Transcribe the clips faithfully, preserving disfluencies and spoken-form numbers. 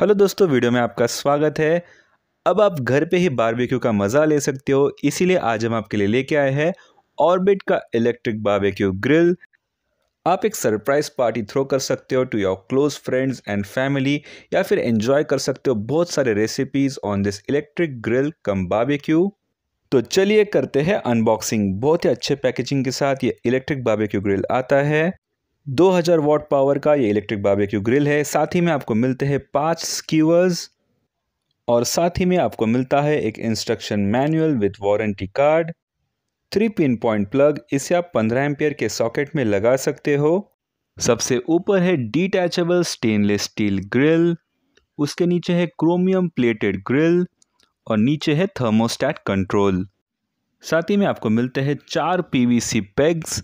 Hello दोस्तों, video में आपका स्वागत है। अब आप घर पे ही बारबेक्यू का मज़ा ले सकते हो, इसीलिए आज हम आपके लिए लेके आए हैं ऑर्बिट का इलेक्ट्रिक बारबेक्यू ग्रिल। आप एक सरप्राइज़ पार्टी थ्रो कर सकते हो to your close friends and family, या फिर एंजॉय कर सकते हो बहुत सारे recipes on this electric grill cum barbecue. तो चलिए करते हैं अनबॉक्सिंग। बहुत ही अच्छे पैकेजिंग के साथ ये इलेक्ट्रिक बारबेक्यू ग्रिल आता है। दो हज़ार वॉट पावर का ये इलेक्ट्रिक बारबेक्यू ग्रिल है। साथ ही में आपको मिलते हैं पांच स्क्यूअर्स और साथ ही में आपको मिलता है एक instruction manual with warranty card, three pin point plug, इसे आप पंद्रह एम्पियर के सॉकेट में लगा सकते हो। सबसे ऊपर है डिटैचेबल स्टेनलेस स्टील ग्रिल, उसके नीचे है क्रोमियम प्लेटेड ग्रिल और नीचे है थर्मोस्टेट कंट्रोल। साथ ही में आपको मिलते हैं चार पीवीसी पेग्स।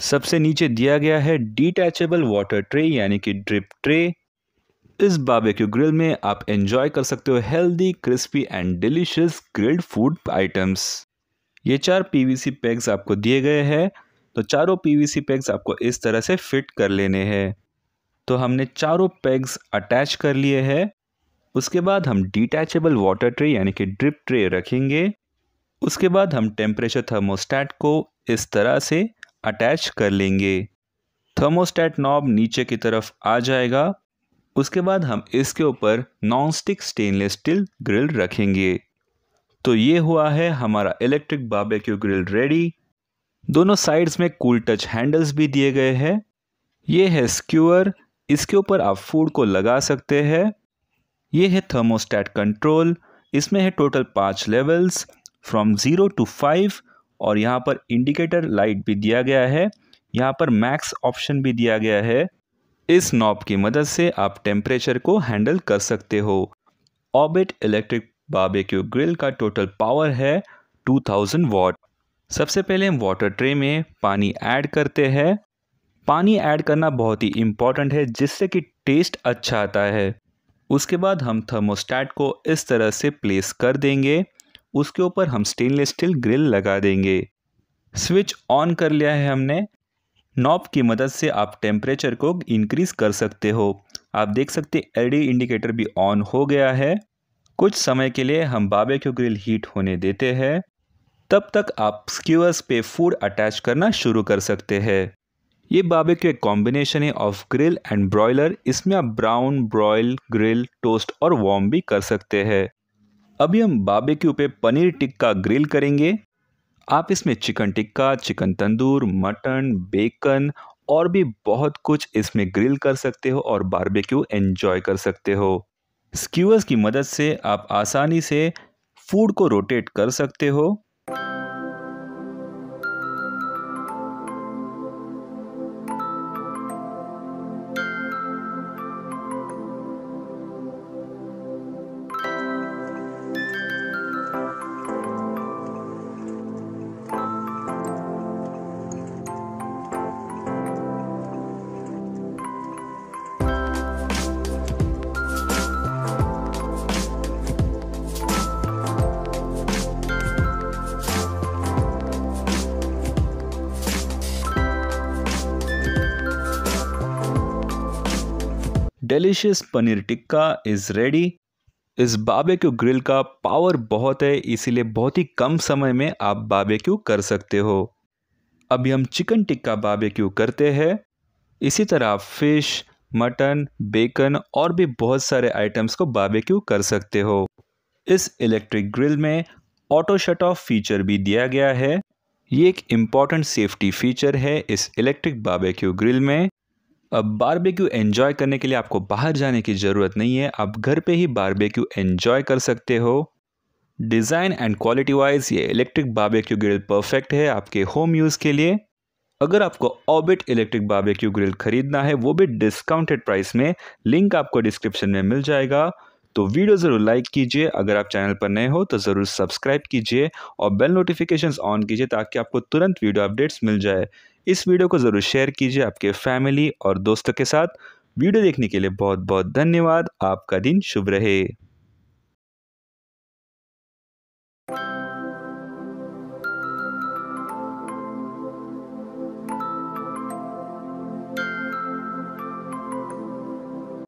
सबसे नीचे दिया गया है डिटैचेबल वाटर ट्रे यानी कि ड्रिप ट्रे। इस बारबेक्यू ग्रिल में आप एंजॉय कर सकते हो healthy, crispy and delicious grilled food items. ये चार पीवीसी पैक्स आपको दिए गए हैं, तो चारों पीवीसी पैक्स आपको इस तरह से फिट कर लेने हैं। तो हमने चारों पैक्स अटैच कर लिए हैं। उसके बाद हम डिटैचेबल वाटर ट्रे यानी कि ड्रिप ट्रे रखेंगे। उसके बाद हम टेम्परेचर थर्मोस्टेट को इस तरह से अटैच कर लेंगे। थर्मोस्टेट नॉब नीचे की तरफ आ जाएगा। उसके बाद हम इसके ऊपर नॉनस्टिक स्टेनलेस स्टील ग्रिल रखेंगे। तो ये हुआ है हमारा इलेक्ट्रिक बारबेक्यू ग्रिल रेडी। दोनों साइड्स में कूल टच हैंडल्स भी दिए गए हैं। ये है स्क्यूअर, इसके ऊपर आप फूड को लगा सकते हैं। ये है थर्मोस्टेट कंट्रोल, इसमें है टोटल पाँच levels from zero to five और यहाँ पर इंडिकेटर लाइट भी दिया गया है। यहाँ पर मैक्स ऑप्शन भी दिया गया है। इस नॉब की मदद से आप टेम्परेचर को हैंडल कर सकते हो। ऑर्बिट इलेक्ट्रिक बारबेक्यू ग्रिल का टोटल पावर है दो हज़ार वॉट। सबसे पहले हम वाटर ट्रे में पानी ऐड करते हैं। पानी ऐड करना बहुत ही इम्पॉर्टेंट है, जिससे कि टेस्ट अच्छा आता है। उसके बाद हम थर्मोस्टेट को इस तरह से प्लेस कर देंगे। उसके ऊपर हम स्टेनलेस स्टील ग्रिल लगा देंगे। स्विच ऑन कर लिया है हमने। नॉब की मदद से आप टेम्परेचर को इंक्रीज़ कर सकते हो। आप देख सकते हैं एलईडी इंडिकेटर भी ऑन हो गया है। कुछ समय के लिए हम बारबेक्यू ग्रिल हीट होने देते हैं। तब तक आप स्क्यूअर्स पे फूड अटैच करना शुरू कर सकते हैं। ये बारबेक्यू एक कॉम्बिनेशन है ऑफ ग्रिल एंड ब्रॉयलर। इसमें आप ब्राउन, ब्रॉयल, ग्रिल, टोस्ट और वॉर्म भी कर सकते हैं। अभी हम बारबेक्यू पे पनीर टिक्का ग्रिल करेंगे। आप इसमें chicken tikka, chicken tandoor, mutton, bacon और भी बहुत कुछ इसमें ग्रिल कर सकते हो और बारबेक्यू एंजॉय कर सकते हो। स्क्यूअर्स की मदद से आप आसानी से फूड को रोटेट कर सकते हो। Delicious paneer tikka is ready. इस बारबेक्यू ग्रिल का पावर बहुत है, इसीलिए बहुत ही कम समय में आप बारबेक्यू कर सकते हो। अभी हम चिकन टिक्का बारबेक्यू करते हैं। इसी तरह आप फिश, मटन, बेकन और भी बहुत सारे आइटम्स को बारबेक्यू कर सकते हो। इस इलेक्ट्रिक ग्रिल में ऑटो शट ऑफ फीचर भी दिया गया है। ये एक इम्पॉर्टेंट सेफ्टी फीचर है इस इलेक्ट्रिक बारबेक्यू ग्रिल में। अब बारबेक्यू एंजॉय करने के लिए आपको बाहर जाने की ज़रूरत नहीं है, आप घर पे ही बारबेक्यू एंजॉय कर सकते हो। डिज़ाइन एंड क्वालिटी वाइज ये इलेक्ट्रिक बारबेक्यू ग्रिल परफेक्ट है आपके होम यूज़ के लिए। अगर आपको ऑर्बिट इलेक्ट्रिक बारबेक्यू ग्रिल ख़रीदना है, वो भी डिस्काउंटेड प्राइस में, लिंक आपको डिस्क्रिप्शन में मिल जाएगा। तो वीडियो ज़रूर लाइक कीजिए। अगर आप चैनल पर नए हो तो ज़रूर सब्सक्राइब कीजिए और बेल नोटिफिकेशंस ऑन कीजिए, ताकि आपको तुरंत वीडियो अपडेट्स मिल जाए। इस वीडियो को ज़रूर शेयर कीजिए आपके फैमिली और दोस्तों के साथ। वीडियो देखने के लिए बहुत बहुत धन्यवाद। आपका दिन शुभ रहे।